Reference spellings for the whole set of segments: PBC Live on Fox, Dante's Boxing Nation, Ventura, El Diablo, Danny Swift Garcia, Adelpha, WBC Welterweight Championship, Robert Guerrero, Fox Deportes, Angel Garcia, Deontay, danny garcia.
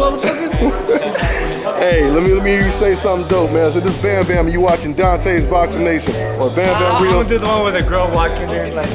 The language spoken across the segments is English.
motherfuckers. Hey, let me hear you say something dope, man. So this Bam Bam, you watching Dante's Boxing Nation or Bam Bam Reels? I was just one with a girl walking there like.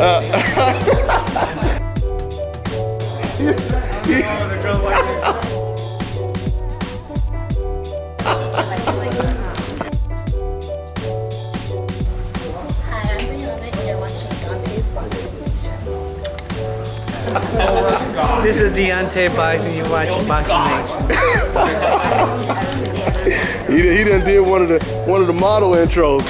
This is Deontay Boxing, you watching Boxing Nation. He done did one of the model intros.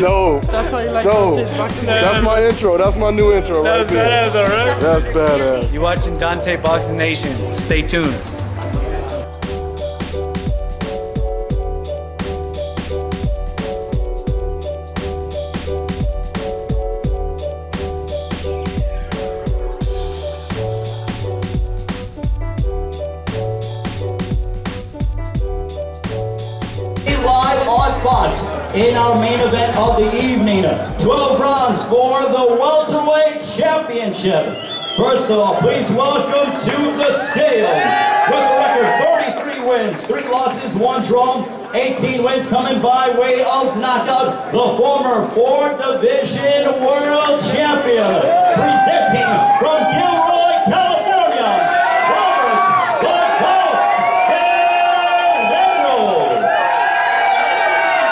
No, that's why you like Dante's Boxing Nation. That's my intro. That's my new intro right there. That's badass, alright? That's badass. You watching Dante's Boxing Nation? Stay tuned. In our main event of the evening, 12 rounds for the Welterweight Championship. First of all, please welcome to the scale, with a record 33 wins, 3 losses, 1 draw, 18 wins coming by way of knockout, the former 4th Division World Champion, presenting from Gilroy, California, Robert Guerrero.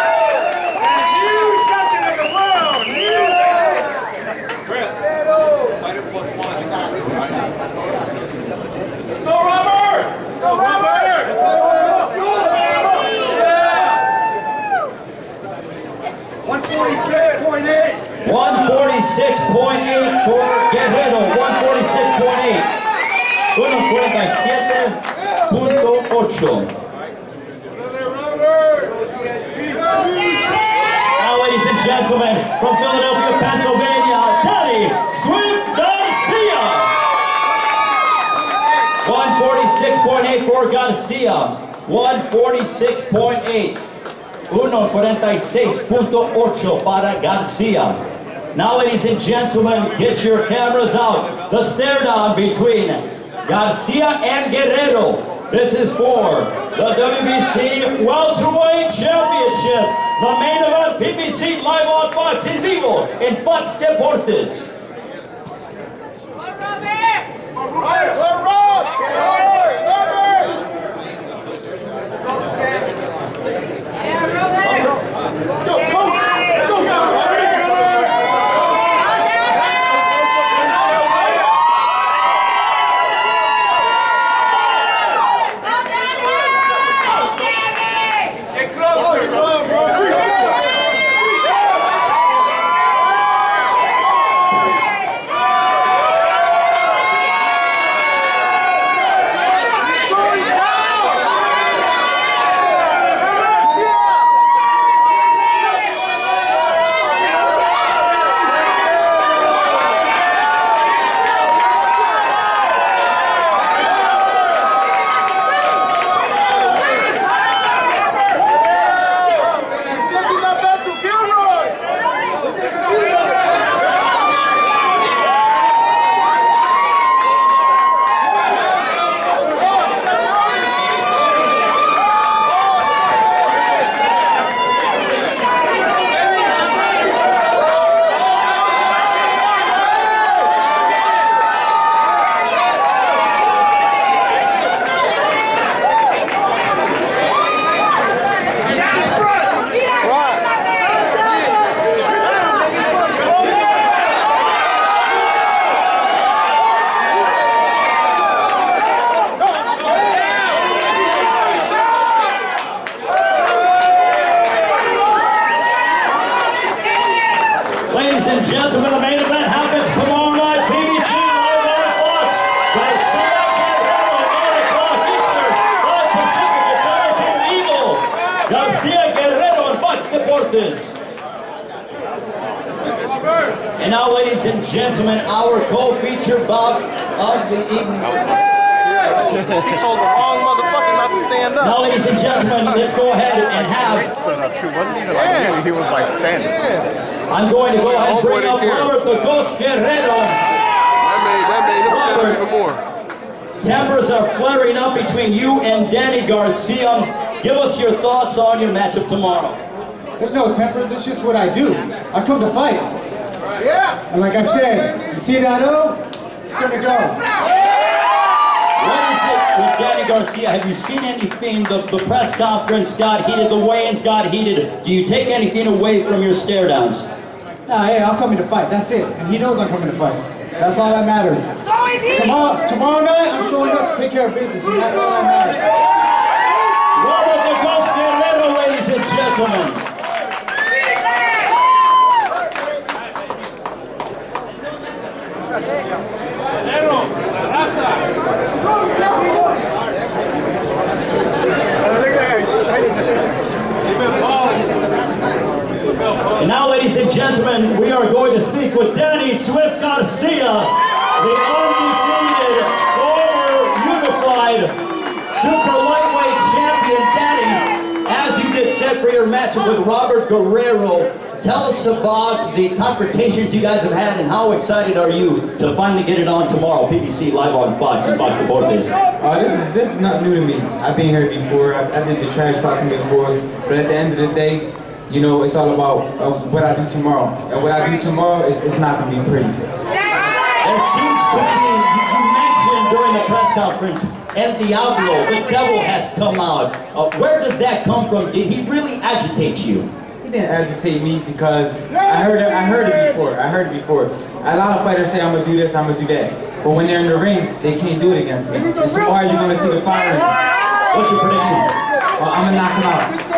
Now, ladies and gentlemen, from Philadelphia, Pennsylvania, Danny Swift Garcia. 146.8 for Garcia. 146.8. 146.8 para Garcia. Now, ladies and gentlemen, get your cameras out. The stare down between Garcia and Guerrero. This is for the WBC Welterweight Championship, the main event, PBC Live on Fox in vivo in Fox Deportes. And now, ladies and gentlemen, our co-feature bout of the evening. He told the wrong motherfucker not to stand up. Now, ladies and gentlemen, let's go ahead and have. Stood up too, wasn't he? Like, he was like standing. Yeah. I'm going to go ahead and bring up Robert the Ghost Guerrero. That made him stand up even more. Tempers are flaring up between you and Danny Garcia. Give us your thoughts on your matchup tomorrow. There's no tempers, it's just what I do. I come to fight. Yeah. And like I said, you see that O? It's gonna go. What is it with Danny Garcia? Have you seen anything? The press conference got heated, the weigh-ins got heated. Do you take anything away from your stare downs? Nah, hey, I'm coming to fight, that's it. And he knows I'm coming to fight. That's all that matters. Tomorrow night, I'm showing up to take care of business, and that's all that matters. Robert Guerrero, ladies and gentlemen. And now, ladies and gentlemen, we are going to speak with Danny Swift Garcia, the undefeated, former unified super lightweight champion. Danny, as you get set for your matchup with Robert Guerrero, tell us about the confrontations you guys have had and how excited are you to finally get it on tomorrow, PBC Live on Fox and Fox Deportes. This is not new to me. I've been here before. I did the trash talking before, but at the end of the day, you know, it's all about what I do tomorrow. And what I do tomorrow is not going to be pretty. There seems to be, you mentioned during the press conference, El Diablo, the devil has come out. Where does that come from? Did he really agitate you? He didn't agitate me because I heard it before. A lot of fighters say, I'm going to do this, I'm going to do that. But when they're in the ring, they can't do it against me. And tomorrow you're going to see the fire. What's your prediction? Well, I'm going to knock him out.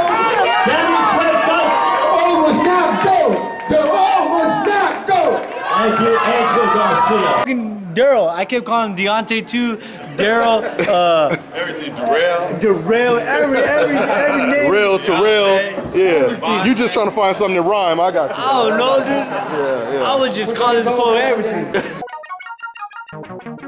Danny Swift Garcia almost not go. They'll almost not go. Thank you, Angel Garcia. Daryl, I kept calling Deontay too. Daryl, everything, Darrell, every name. Real to Deontay, real, yeah. You just trying to find something to rhyme, I got you. Oh no, dude. Yeah, yeah. I was just calling for everything.